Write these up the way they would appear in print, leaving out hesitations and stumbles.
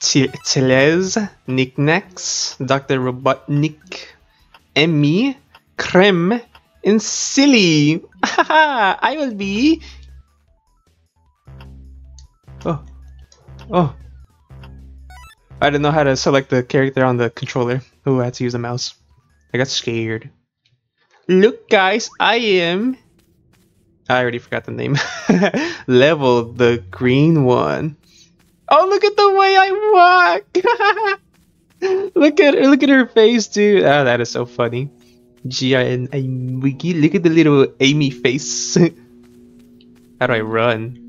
Tails, Knickknacks, Dr. Robotnik, Amy, Cream, and Silly. I will be. Oh. I didn't know how to select the character on the controller. Ooh, I had to use the mouse. I got scared. Look, guys, I am. I already forgot the name. Level the green one. Oh, look at the way I walk. Look at her face, dude. Oh, that is so funny. I'm Wiggy. Look at the little Amy face. How do I run?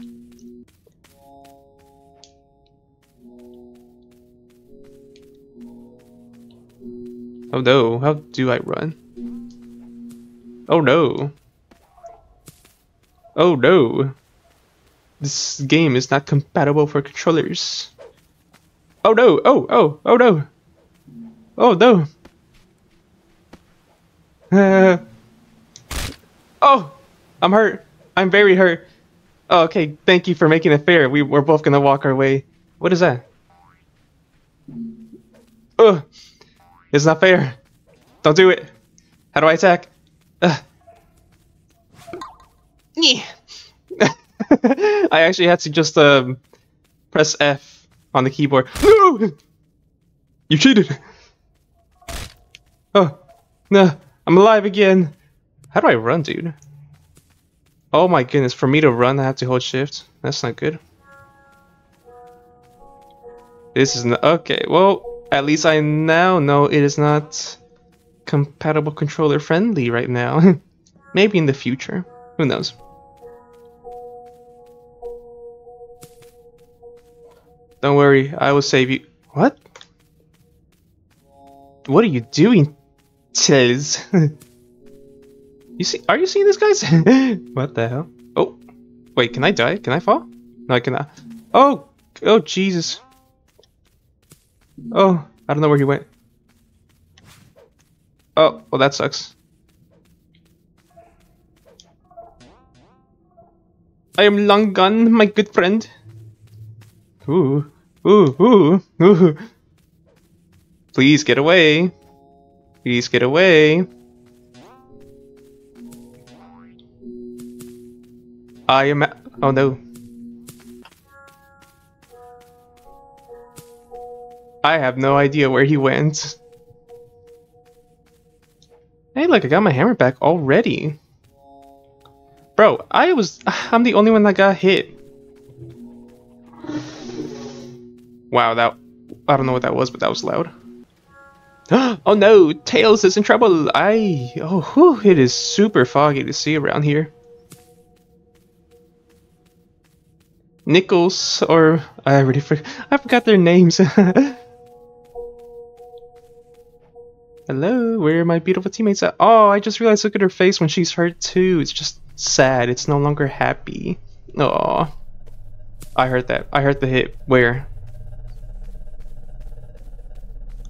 Oh no, how do I run? Oh no. Oh no. This game is not compatible for controllers. Oh no, oh no. Oh no. Oh, I'm hurt. I'm very hurt. Oh, okay, thank you for making it fair. We're both gonna walk our way. What is that? Ugh. It's not fair. Don't do it. How do I attack? Yeah. I actually had to just press F on the keyboard. No! You cheated. Oh no! I'm alive again. How do I run, dude? Oh my goodness! For me to run, I have to hold shift. That's not good. This is not okay. Well. At least I now know it is not compatible controller friendly right now. Maybe in the future. Who knows? Don't worry, I will save you. What? What are you doing, Tails? Are you seeing this, guys? What the hell? Oh, wait, can I die? Can I fall? No, I cannot. Oh, Jesus. Oh, I don't know where he went. Oh, well, that sucks. I am long gone, my good friend. Ooh. Please get away. Please get away. I am. Oh no. I have no idea where he went. Hey, look, I got my hammer back already. Bro, I'm the only one that got hit. Wow, I don't know what that was, but that was loud. Oh no, Tails is in trouble. It is super foggy to see around here. Knuckles, or I forgot their names. Hello, where are my beautiful teammates at? Oh, I just realized, look at her face when she's hurt too. It's just sad. It's no longer happy. Aw. I heard that. I heard the hit. Where?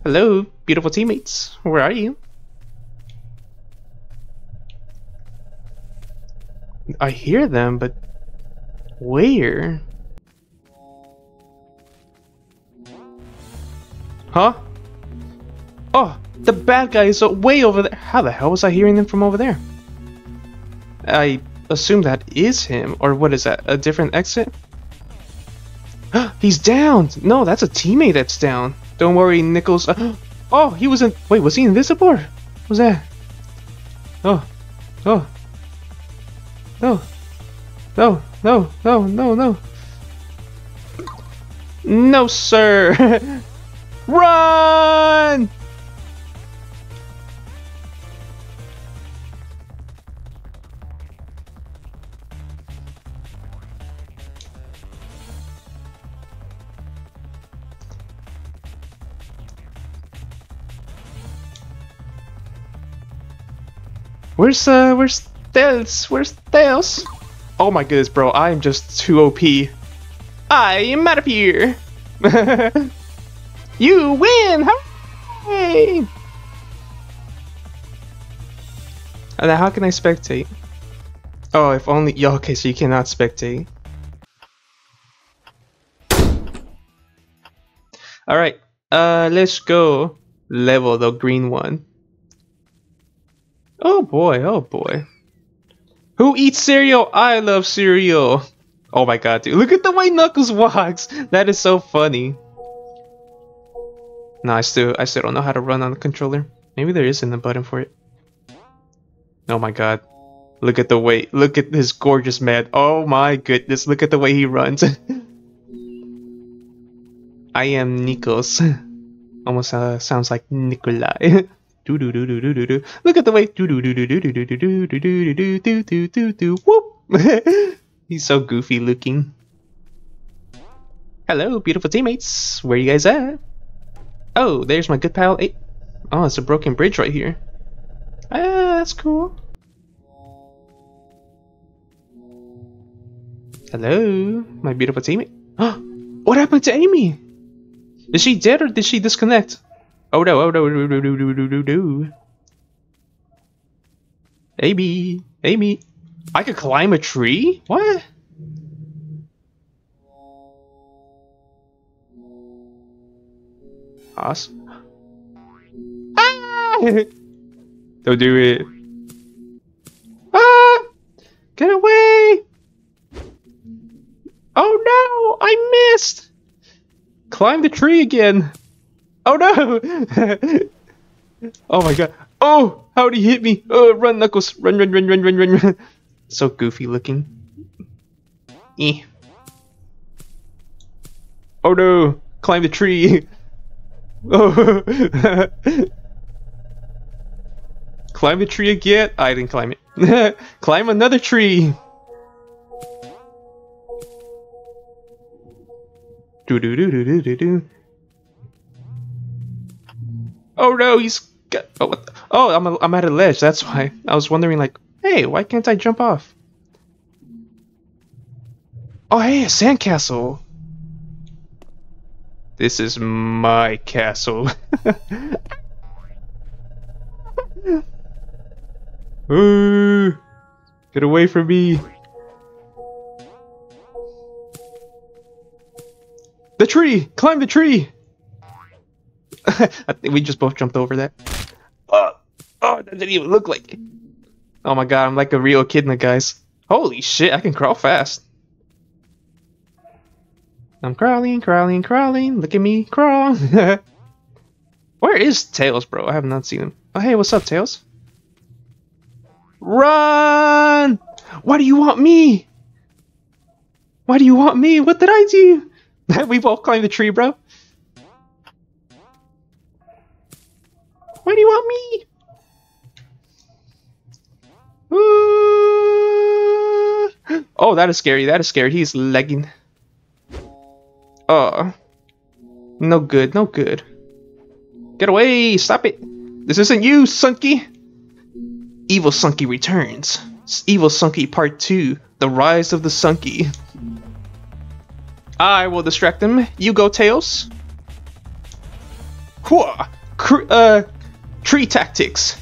Hello, beautiful teammates. Where are you? I hear them, but where? Huh? Oh, the bad guy is way over there. How the hell was I hearing them from over there? I assume that is him, or what is that? A different exit? He's down! No, that's a teammate that's down. Don't worry, Knuckles. Oh, he wasn't. Wait, was he invisible? Or what was that? Oh. No. No, sir. Run! Where's Tails? Where's Tails? Oh my goodness, bro. I am just too OP. I am out of here. You win! Hooray! And how can I spectate? Oh, if only. Okay, so you cannot spectate. Alright, let's go level the green one. Oh boy, oh boy. Who eats cereal? I love cereal. Oh my god, dude. Look at the way Knuckles walks. That is so funny. No, I still don't know how to run on the controller. Maybe there isn't a button for it. Oh my god. Look at the way. Look at this gorgeous man. Oh my goodness. Look at the way he runs. I am Knuckles. Almost sounds like Nikolai. Do do do do do do do. Look at the way. Do do do do do do do do do do do do do do do. Whoop. He's so goofy looking. Hello, beautiful teammates. Where you guys at? Oh, there's my good pal. Hey. Oh, it's a broken bridge right here. Ah, that's cool. Hello, my beautiful teammate. What happened to Amy? Is she dead or did she disconnect? Oh no, oh no, do do do do do do do. Amy, Amy. I could climb a tree? What? Awesome. Ah! Don't do it. Ah! Get away! Oh no! I missed! Climb the tree again! Oh no! Oh my god. Oh! How'd he hit me? Oh, run, Knuckles! Run, run, run, run, run, run, run. So goofy looking. Eh. Oh no! Climb the tree! Oh! Climb the tree again? I didn't climb it. Climb another tree! Do do do do do do do. Oh no! He's got. Oh, what the... oh! I'm at a ledge. That's why I was wondering like. Hey, why can't I jump off? Oh, hey, a sandcastle. This is my castle. Ooh, get away from me. The tree! Climb the tree! I think we just both jumped over that. Oh, that didn't even look like it. Oh my god, I'm like a real echidna, guys. Holy shit, I can crawl fast. I'm crawling, crawling, crawling. Look at me, crawl. Where is Tails, bro? I have not seen him. Oh, hey, what's up, Tails? Run! Why do you want me? Why do you want me? What did I do? We've all climbed the tree, bro. Why do you want me? Oh, that is scary. That is scary. He's lagging. Oh, no good. No good. Get away. Stop it. This isn't you, Sunky. Evil Sunky returns. It's Evil Sunky Part 2. The Rise of the Sunky. I will distract him. You go, Tails. Tree tactics.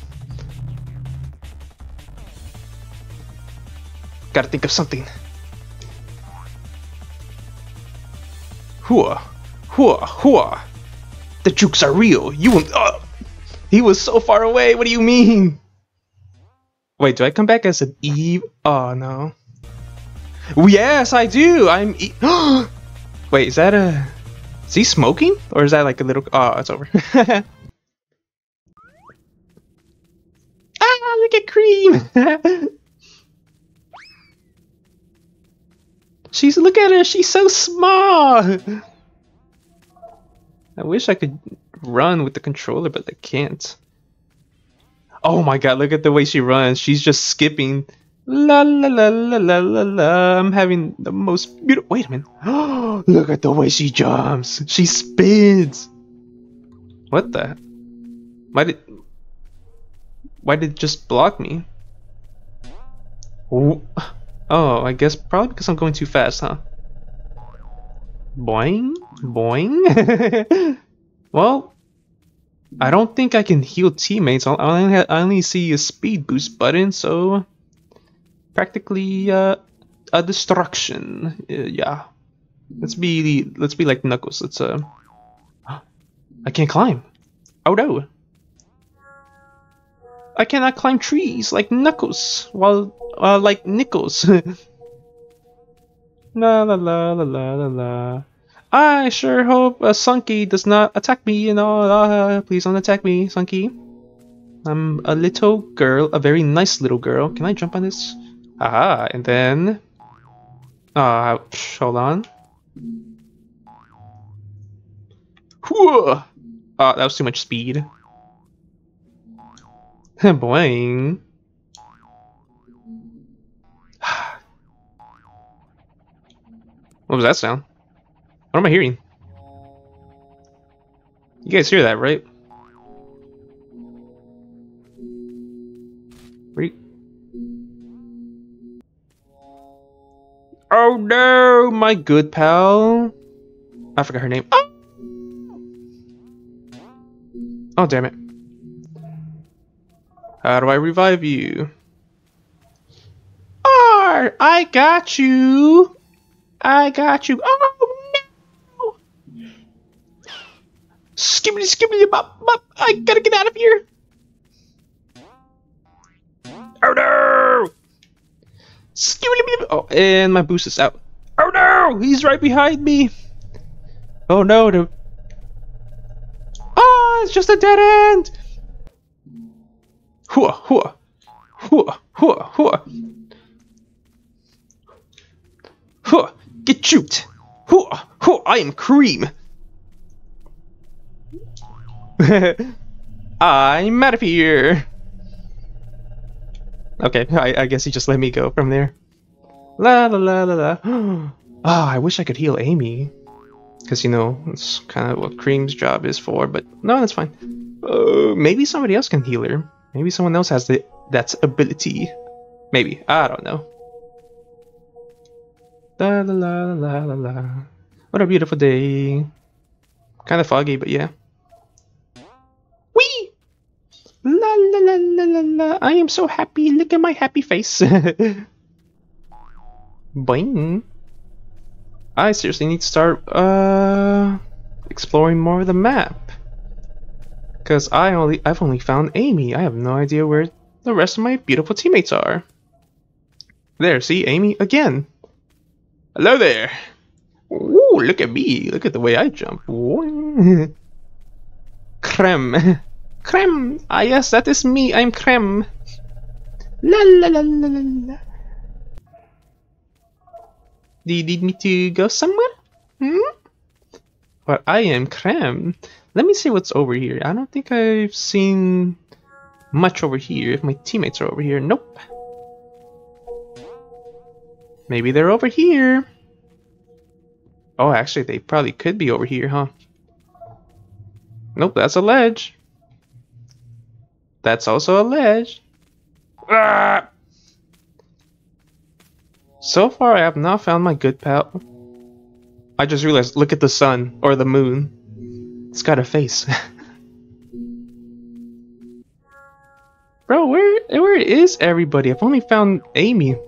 Gotta think of something. Hua, hua, hua. The jukes are real. You will. He was so far away. What do you mean? Wait, do I come back as an Eve? Oh no. Yes, I do. I'm. Wait, is that a? Is he smoking, or is that like a little? Oh, it's over. Ah, look at Cream. Look at her, she's so small! I wish I could run with the controller, but I can't. Oh my god, look at the way she runs. She's just skipping. La la la la la la la. I'm having the most beautiful... Wait a minute. Oh, look at the way she jumps. She spins. What the? Why did it just block me? Ooh. Oh, I guess probably because I'm going too fast, huh? Boing, boing. Well, I don't think I can heal teammates. I only see a speed boost button, so practically a destruction. Yeah, let's be like Knuckles. Let's I can't climb. Oh no. I cannot climb trees like Knuckles. Well, like Nickels. La la la la la la. I sure hope Sunky does not attack me and all. Please don't attack me, Sunky. I'm a little girl, a very nice little girl. Can I jump on this? Aha, and then... hold on. Whoa! That was too much speed. Boing. What was that sound? What am I hearing? You guys hear that, right? Oh no, my good pal. I forgot her name. Oh, oh damn it. How do I revive you? R, I got you. I got you. Oh no. Skibbity skibbity bop bop. I gotta get out of here. Oh no. Oh, and my boost is out. Oh no! He's right behind me! Oh no, dude. Ah, it's just a dead end! Hua, hua. Hua, hua, hua. Hua, get juked! Hua, hua, I am Cream! I'm out of here! Okay, I guess he just let me go from there. La la la la la. Oh, I wish I could heal Amy. Because, you know, it's kind of what Cream's job is for, but no, that's fine. Maybe somebody else can heal her. Maybe someone else has that ability. Maybe. I don't know. La la la la la la. What a beautiful day. Kind of foggy, but yeah. Whee! La la la la la la. I am so happy. Look at my happy face. Boing. I seriously need to start exploring more of the map, because I've only found Amy. I have no idea where the rest of my beautiful teammates are. There, see, Amy again. Hello there. Ooh, look at me. Look at the way I jump. Creme. Cream. Ah yes, that is me. I'm Cream. La la la la la la. Do you need me to go somewhere? Hmm? Well, I am Cream. Let me see what's over here. I don't think I've seen much over here. If my teammates are over here, nope. Maybe they're over here. Oh, actually, they probably could be over here, huh? Nope, that's a ledge. That's also a ledge. Ah! So far, I have not found my good pal. I just realized, look at the sun, or the moon. It's got a face. Bro, where is everybody? I've only found Amy. I've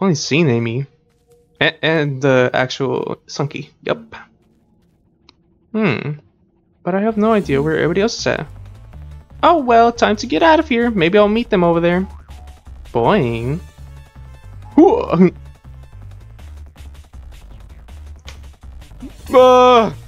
only seen Amy. And the actual Sunky. Yep. Hmm. But I have no idea where everybody else is at. Oh well, time to get out of here. Maybe I'll meet them over there. Boing. Whoa. Ah!